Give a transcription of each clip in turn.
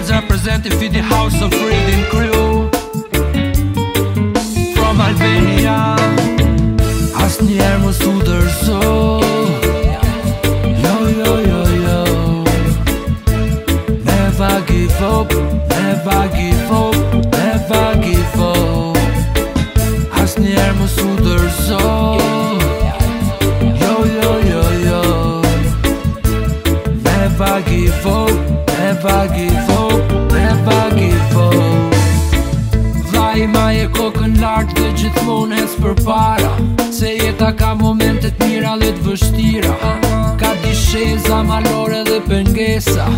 Rez representing for the house of reading crew from Albania. Asnjëherë mos u dorzo. Yo yo yo yo. Never give up, never give up, never give up. Asnjëherë mos u dorzo. Yo yo yo yo. Never give up, never give up, never give up. Vllai maje kokën lart dhe gjithmonë ec përpara. Se jeta ka momentet mira dhe t'vështira. Ka disheza, malore dhe pengesa.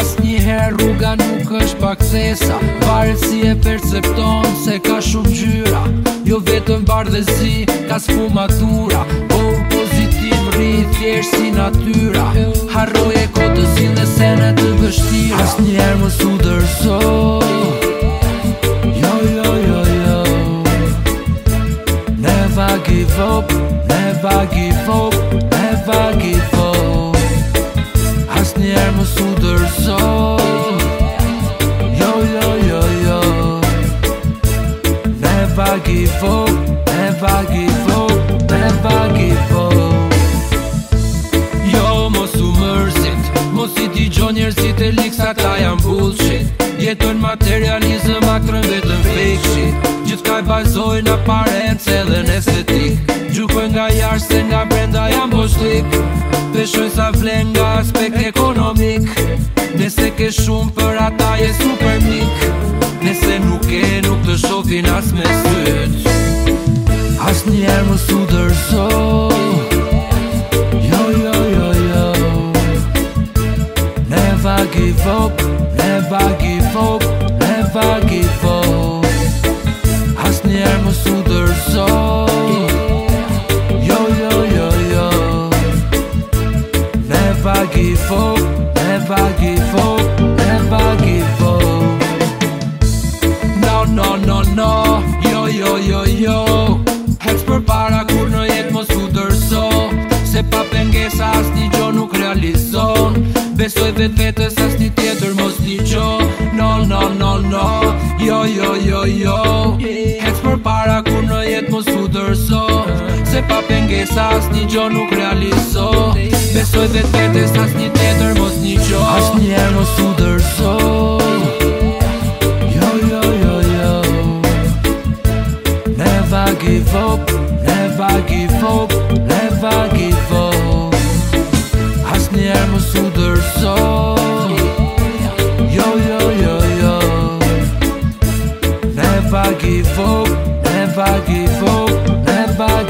Asnjëherë rruga nuk është paksesa. Varet si e percepton se ka shumë gjyra. Jo vetëm bardhëzi, ka sfumatura. Po pozitiv rri thjesht si natyra. Harroje kotësinë dhe senet të vështira. Asnjëherë mos u dorzo. Never give up, never give up, never give up. Asnjëherë mos u dorzo. Yo yo yo yo. Never give up, never give up, never give up. Jo mos u mërzit, mos I dëgjon njerëzit e liksa ta janë bullshit. Jeton materializëm aktron vetëm fake shit. Gjithka I bazojnë në aparencë edhe në estetik. Gjukën nga jashtë se nga brenda janë boshlik. Peshojnë sa vlen nga aspekt ekonomik. Nese ke shumë për ata je super mik. Nese nuk e nuk të shofin as me syt. Asnjëherë mos u dorzo. Yo yo yo yo. Never give up, never give up, never give up. Asnjëherë mos u dorzo. Yo yo yo yo. Never give up, never give up, never give up. No no no no. Yo yo yo yo. Hec përpara kur në jetë mos u dorzo. Se pa pengesa asnjë gjë nuk realizon. Besoj vetvetes asnjë tjetër mos dëgjoj. No no no no. Yo yo yo yo. Përpara kur në jetë mos u dorzo. Se pa pengesa asnjë gjë nuk realizo. Besoj vetvetes asnjë tjetër mos dëgjoj. Asnjëherë mos u dorzo. Yo yo yo yo. Never give up, never give up, never give up. Asnjëherë mos u dorzo. Yo yo yo yo. Never give up, never give up, never give up.